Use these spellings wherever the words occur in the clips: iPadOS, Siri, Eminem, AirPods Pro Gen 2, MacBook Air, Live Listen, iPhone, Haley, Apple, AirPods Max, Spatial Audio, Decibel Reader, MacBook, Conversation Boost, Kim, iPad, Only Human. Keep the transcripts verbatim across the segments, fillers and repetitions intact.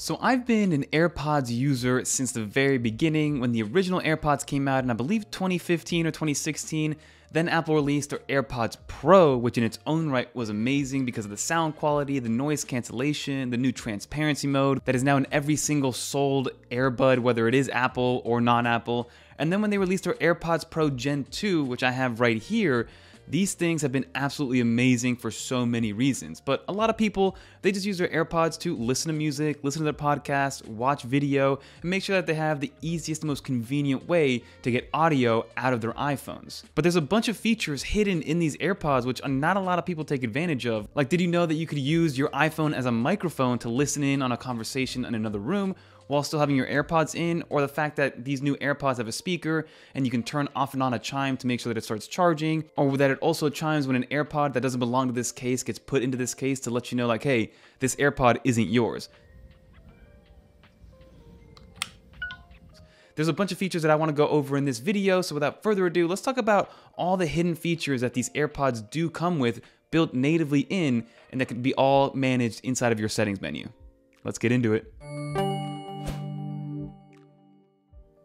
So I've been an AirPods user since the very beginning when the original AirPods came out in I believe twenty fifteen or twenty sixteen. Then Apple released their AirPods Pro, which in its own right was amazing because of the sound quality, the noise cancellation, the new transparency mode that is now in every single sold earbud, whether it is Apple or non-Apple. And then when they released their AirPods Pro Gen two, which I have right here, these things have been absolutely amazing for so many reasons, but a lot of people, they just use their AirPods to listen to music, listen to their podcasts, watch video, and make sure that they have the easiest, most convenient way to get audio out of their iPhones. But there's a bunch of features hidden in these AirPods which not a lot of people take advantage of. Like, did you know that you could use your iPhone as a microphone to listen in on a conversation in another room while still having your AirPods in, or the fact that these new AirPods have a speaker and you can turn off and on a chime to make sure that it starts charging, or that it also chimes when an AirPod that doesn't belong to this case gets put into this case to let you know, like, hey, this AirPod isn't yours. There's a bunch of features that I want to go over in this video, so without further ado, let's talk about all the hidden features that these AirPods do come with built natively in, and that can be all managed inside of your settings menu. Let's get into it.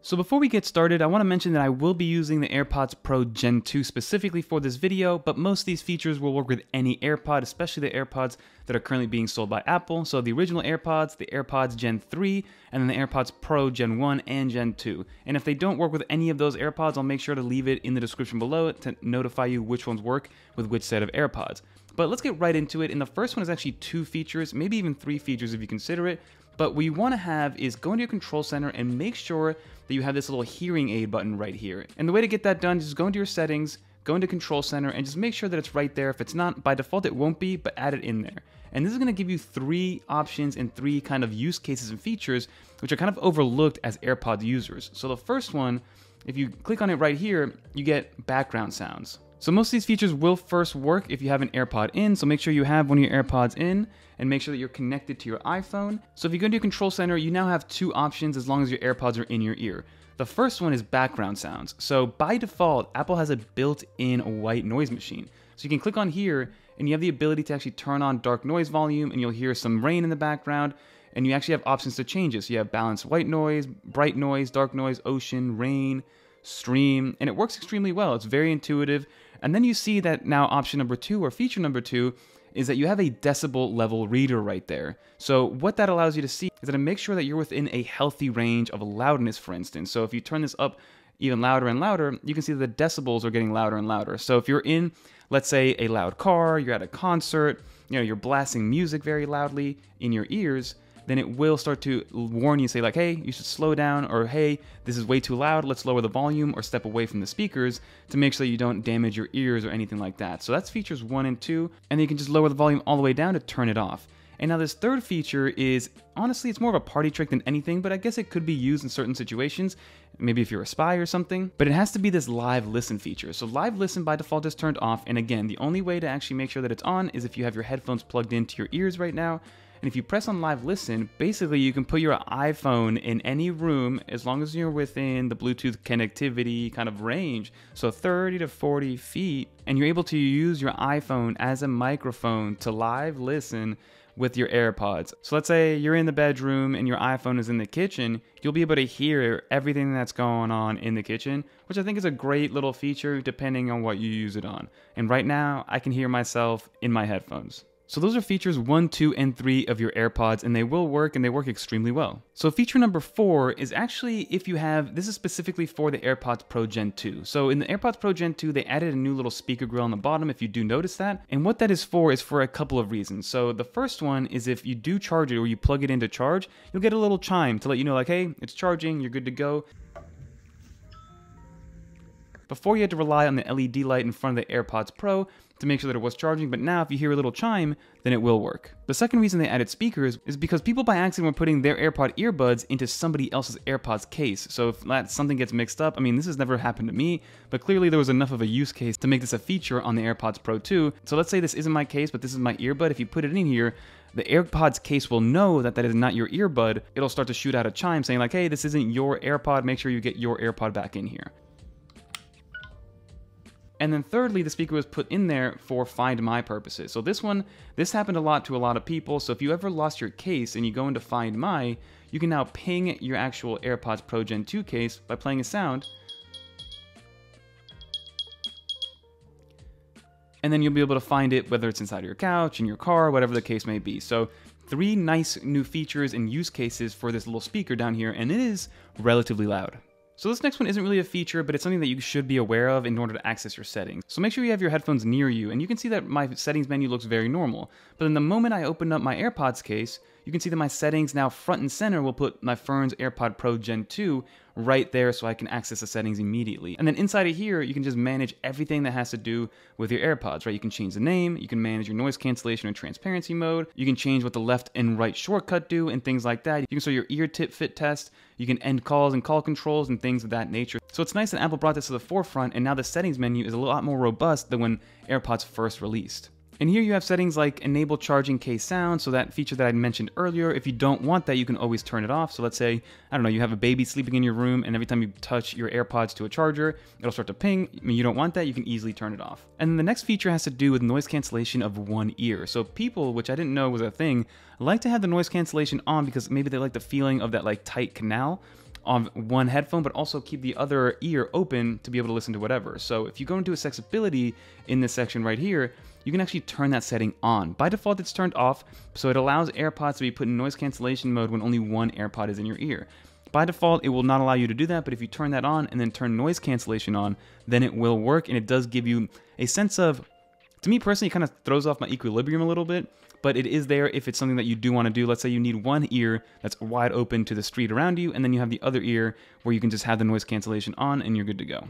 So before we get started, I want to mention that I will be using the AirPods Pro Gen two specifically for this video, but most of these features will work with any AirPod, especially the AirPods that are currently being sold by Apple. So the original AirPods, the AirPods Gen three, and then the AirPods Pro Gen one and Gen two. And if they don't work with any of those AirPods, I'll make sure to leave it in the description below to notify you which ones work with which set of AirPods. But let's get right into it, and the first one is actually two features, maybe even three features if you consider it. But what you want to have is go into your control center and make sure that you have this little hearing aid button right here. And the way to get that done is just go into your settings, go into control center, and just make sure that it's right there. If it's not, by default it won't be, but add it in there. And this is going to give you three options and three kind of use cases and features which are kind of overlooked as AirPods users. So the first one, if you click on it right here, you get background sounds. So most of these features will first work if you have an AirPod in, so make sure you have one of your AirPods in and make sure that you're connected to your iPhone. So if you go into your control center, you now have two options as long as your AirPods are in your ear. The first one is background sounds. So by default, Apple has a built-in white noise machine. So you can click on here and you have the ability to actually turn on dark noise volume, and you'll hear some rain in the background, and you actually have options to change it. So you have balanced white noise, bright noise, dark noise, ocean, rain, stream, and it works extremely well. It's very intuitive. And then you see that now option number two, or feature number two, is that you have a decibel level reader right there. So what that allows you to see is that it makes sure that you're within a healthy range of loudness, for instance. So if you turn this up even louder and louder, you can see that the decibels are getting louder and louder. So if you're in, let's say, a loud car, you're at a concert, you know, you're blasting music very loudly in your ears, then it will start to warn you, say like, hey, you should slow down, or hey, this is way too loud, let's lower the volume or step away from the speakers to make sure that you don't damage your ears or anything like that. So that's features one and two, and then you can just lower the volume all the way down to turn it off. And now this third feature is, honestly, it's more of a party trick than anything, but I guess it could be used in certain situations, maybe if you're a spy or something, but it has to be this live listen feature. So live listen by default is turned off, and again, the only way to actually make sure that it's on is if you have your headphones plugged into your ears right now. And if you press on live listen, basically you can put your iPhone in any room as long as you're within the Bluetooth connectivity kind of range, so thirty to forty feet, and you're able to use your iPhone as a microphone to live listen with your AirPods. So let's say you're in the bedroom and your iPhone is in the kitchen, you'll be able to hear everything that's going on in the kitchen, which I think is a great little feature depending on what you use it on. And right now I can hear myself in my headphones. So those are features one, two, and three of your AirPods, and they will work, and they work extremely well. So feature number four is actually if you have, this is specifically for the AirPods Pro Gen two. So in the AirPods Pro Gen two, they added a new little speaker grill on the bottom, if you do notice that. And what that is for is for a couple of reasons. So the first one is if you do charge it or you plug it into charge, you'll get a little chime to let you know like, hey, it's charging, you're good to go. Before you had to rely on the L E D light in front of the AirPods Pro to make sure that it was charging, but now if you hear a little chime, then it will work. The second reason they added speakers is because people by accident were putting their AirPod earbuds into somebody else's AirPods case. So if that something gets mixed up, I mean, this has never happened to me, but clearly there was enough of a use case to make this a feature on the AirPods Pro two. So let's say this isn't my case, but this is my earbud. If you put it in here, the AirPods case will know that that is not your earbud. It'll start to shoot out a chime saying like, hey, this isn't your AirPod, make sure you get your AirPod back in here. And then thirdly, the speaker was put in there for Find My purposes. So this one, this happened a lot to a lot of people. So if you ever lost your case and you go into Find My, you can now ping your actual AirPods Pro Gen two case by playing a sound. And then you'll be able to find it, whether it's inside your couch, in your car, whatever the case may be. So three nice new features and use cases for this little speaker down here, and it is relatively loud. So this next one isn't really a feature, but it's something that you should be aware of in order to access your settings. So make sure you have your headphones near you, and you can see that my settings menu looks very normal. But then the moment I opened up my AirPods case, you can see that my settings now front and center will put my Fern's AirPod Pro Gen two right there so I can access the settings immediately. And then inside of here, you can just manage everything that has to do with your AirPods, right? You can change the name, you can manage your noise cancellation or transparency mode, you can change what the left and right shortcut do and things like that. You can show your ear tip fit test, you can end calls and call controls and things of that nature. So it's nice that Apple brought this to the forefront, and now the settings menu is a lot more robust than when AirPods first released. And here you have settings like enable charging case sound, so that feature that I mentioned earlier, if you don't want that, you can always turn it off. So let's say, I don't know, you have a baby sleeping in your room, and every time you touch your AirPods to a charger, it'll start to ping. I mean, you don't want that, you can easily turn it off. And then the next feature has to do with noise cancellation of one ear. So people, which I didn't know was a thing, like to have the noise cancellation on because maybe they like the feeling of that like tight canal on one headphone, but also keep the other ear open to be able to listen to whatever. So if you go into accessibility in this section right here, you can actually turn that setting on. By default, it's turned off, so it allows AirPods to be put in noise cancellation mode when only one AirPod is in your ear. By default, it will not allow you to do that, but if you turn that on and then turn noise cancellation on, then it will work, and it does give you a sense of, to me personally, it kind of throws off my equilibrium a little bit, but it is there if it's something that you do want to do. Let's say you need one ear that's wide open to the street around you, and then you have the other ear where you can just have the noise cancellation on and you're good to go.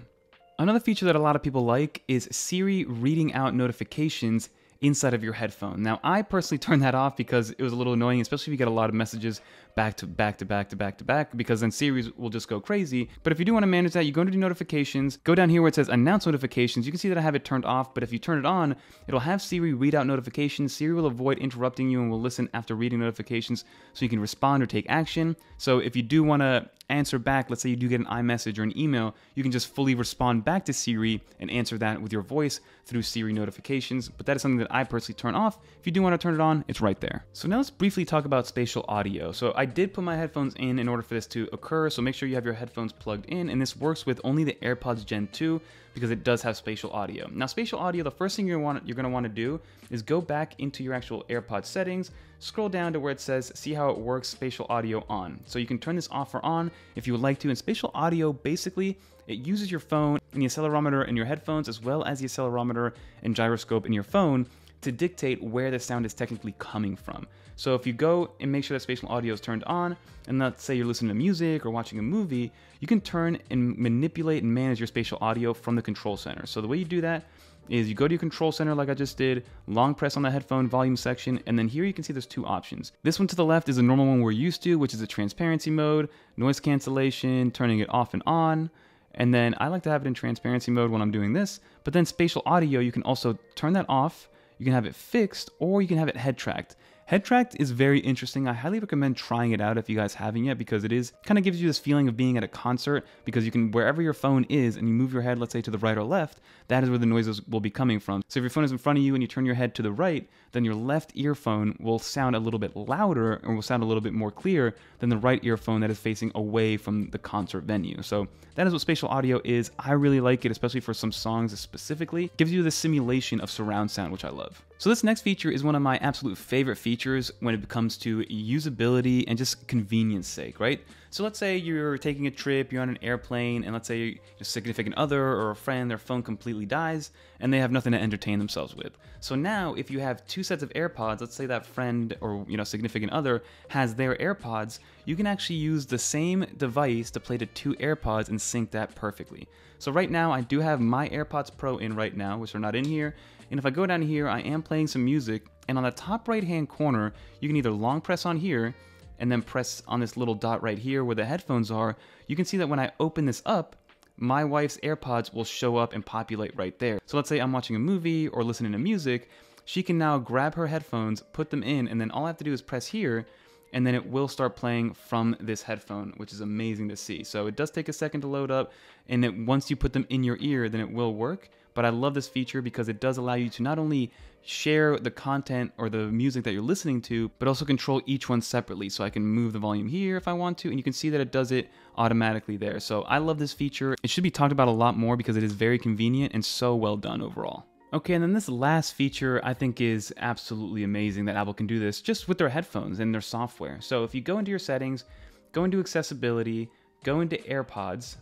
Another feature that a lot of people like is Siri reading out notifications inside of your headphone. Now, I personally turned that off because it was a little annoying, especially if you get a lot of messages back to back to back to back to back, because then Siri will just go crazy. But if you do want to manage that, you go into notifications, go down here where it says announce notifications. You can see that I have it turned off, but if you turn it on, it'll have Siri read out notifications. Siri will avoid interrupting you and will listen after reading notifications so you can respond or take action. So if you do want to answer back, let's say you do get an iMessage or an email, you can just fully respond back to Siri and answer that with your voice through Siri notifications. But that is something that I personally turn off. If you do want to turn it on, it's right there. So now let's briefly talk about spatial audio. So I did put my headphones in in order for this to occur, so make sure you have your headphones plugged in, and this works with only the AirPods Gen two because it does have spatial audio. Now spatial audio, the first thing you're, want, you're going to want to do is go back into your actual AirPods settings, scroll down to where it says see how it works spatial audio on. So you can turn this off or on if you would like to, and spatial audio basically, it uses your phone and the accelerometer in your headphones as well as the accelerometer and gyroscope in your phone to dictate where the sound is technically coming from. So if you go and make sure that spatial audio is turned on, and let's say you're listening to music or watching a movie, you can turn and manipulate and manage your spatial audio from the control center. So the way you do that is you go to your control center like I just did, long press on the headphone volume section, and then here you can see there's two options. This one to the left is the normal one we're used to, which is the transparency mode, noise cancellation, turning it off and on. And then I like to have it in transparency mode when I'm doing this, but then spatial audio, you can also turn that off, you can have it fixed, or you can have it head tracked. Head tracked is very interesting. I highly recommend trying it out if you guys haven't yet, because it is kind of gives you this feeling of being at a concert, because you can, wherever your phone is and you move your head, let's say to the right or left, that is where the noises will be coming from. So if your phone is in front of you and you turn your head to the right, then your left earphone will sound a little bit louder and will sound a little bit more clear than the right earphone that is facing away from the concert venue. So that is what spatial audio is. I really like it, especially for some songs specifically. It gives you the simulation of surround sound, which I love. So this next feature is one of my absolute favorite features when it comes to usability and just convenience sake, right? So let's say you're taking a trip, you're on an airplane, and let's say your significant other or a friend, their phone completely dies, and they have nothing to entertain themselves with. So now if you have two sets of AirPods, let's say that friend or you know significant other has their AirPods, you can actually use the same device to play the two AirPods and sync that perfectly. So right now I do have my AirPods Pro in right now, which are not in here. And if I go down here, I am playing some music, and on the top right hand corner, you can either long press on here and then press on this little dot right here where the headphones are. You can see that when I open this up, my wife's AirPods will show up and populate right there. So let's say I'm watching a movie or listening to music, she can now grab her headphones, put them in, and then all I have to do is press here, and then it will start playing from this headphone, which is amazing to see. So it does take a second to load up, and it, once you put them in your ear, then it will work. but I love this feature because it does allow you to not only share the content or the music that you're listening to, but also control each one separately. So I can move the volume here if I want to, and you can see that it does it automatically there. So I love this feature. It should be talked about a lot more because it is very convenient and so well done overall. Okay, and then this last feature I think is absolutely amazing that Apple can do this just with their headphones and their software. So if you go into your settings, go into accessibility, go into AirPods,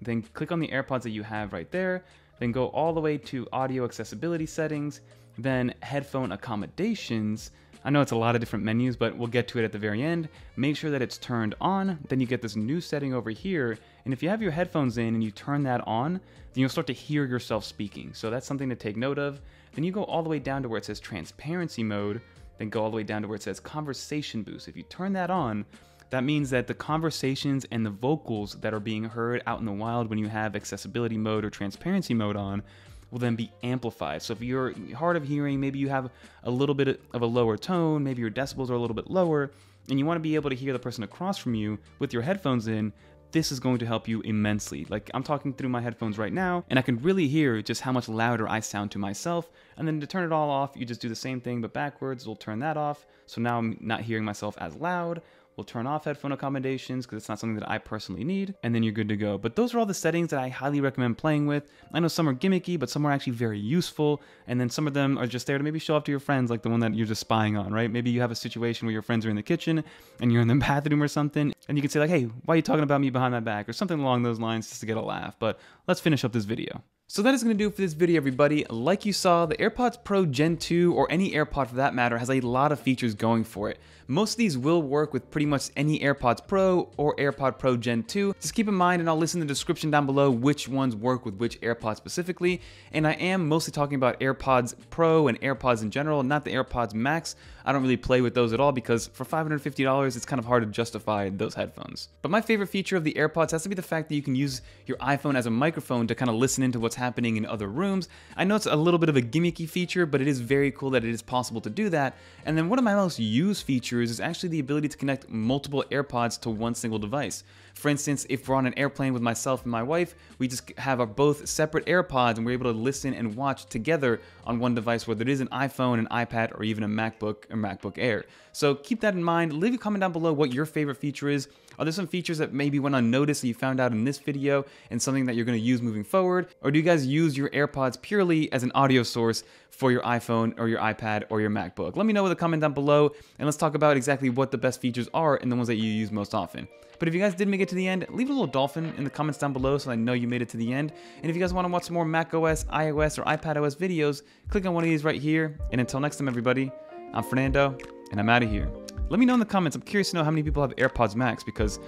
then click on the AirPods that you have right there, then go all the way to audio accessibility settings, then headphone accommodations. I know it's a lot of different menus, but we'll get to it at the very end. Make sure that it's turned on, then you get this new setting over here, and if you have your headphones in and you turn that on, then you'll start to hear yourself speaking. So that's something to take note of. Then you go all the way down to where it says transparency mode, then go all the way down to where it says conversation boost. If you turn that on, that means that the conversations and the vocals that are being heard out in the wild when you have accessibility mode or transparency mode on will then be amplified. So if you're hard of hearing, maybe you have a little bit of a lower tone, maybe your decibels are a little bit lower, and you want to be able to hear the person across from you with your headphones in, this is going to help you immensely. Like, I'm talking through my headphones right now, and I can really hear just how much louder I sound to myself. And then to turn it all off, you just do the same thing, but backwards. We'll turn that off. So now I'm not hearing myself as loud. We'll turn off headphone accommodations because it's not something that I personally need, and then you're good to go. But those are all the settings that I highly recommend playing with. I know some are gimmicky, but some are actually very useful, and then some of them are just there to maybe show off to your friends, like the one that you're just spying on, right? Maybe you have a situation where your friends are in the kitchen and you're in the bathroom or something, and you can say like, hey, why are you talking about me behind my back? Or something along those lines just to get a laugh. But let's finish up this video. So that is going to do it for this video, everybody. Like you saw, the AirPods Pro Gen two, or any AirPod for that matter, has a lot of features going for it. Most of these will work with pretty much any AirPods Pro or AirPod Pro Gen two. Just keep in mind, and I'll list in the description down below which ones work with which AirPods specifically. And I am mostly talking about AirPods Pro and AirPods in general, not the AirPods Max. I don't really play with those at all because for five hundred fifty dollars, it's kind of hard to justify those headphones. But my favorite feature of the AirPods has to be the fact that you can use your iPhone as a microphone to kind of listen into what's happening in other rooms. I know it's a little bit of a gimmicky feature, but it is very cool that it is possible to do that. And then one of my most used features is actually the ability to connect multiple AirPods to one single device. For instance, if we're on an airplane with myself and my wife, we just have our both separate AirPods and we're able to listen and watch together on one device, whether it is an iPhone, an iPad, or even a MacBook or MacBook Air. So keep that in mind. Leave a comment down below what your favorite feature is. Are there some features that maybe went unnoticed that you found out in this video and something that you're going to use moving forward? Or do you guys use your AirPods purely as an audio source for your iPhone or your iPad or your MacBook? Let me know with a comment down below, and let's talk about exactly what the best features are and the ones that you use most often. But if you guys did make it to the end, leave a little dolphin in the comments down below so I know you made it to the end. And if you guys want to watch some more macOS, iOS, or iPadOS videos, click on one of these right here. And until next time, everybody, I'm Fernando, and I'm out of here. Let me know in the comments. I'm curious to know how many people have AirPods Max because,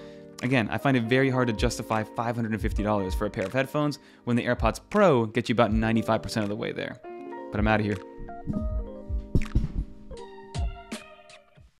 again, I find it very hard to justify five hundred fifty dollars for a pair of headphones when the AirPods Pro gets you about ninety-five percent of the way there. But I'm out of here.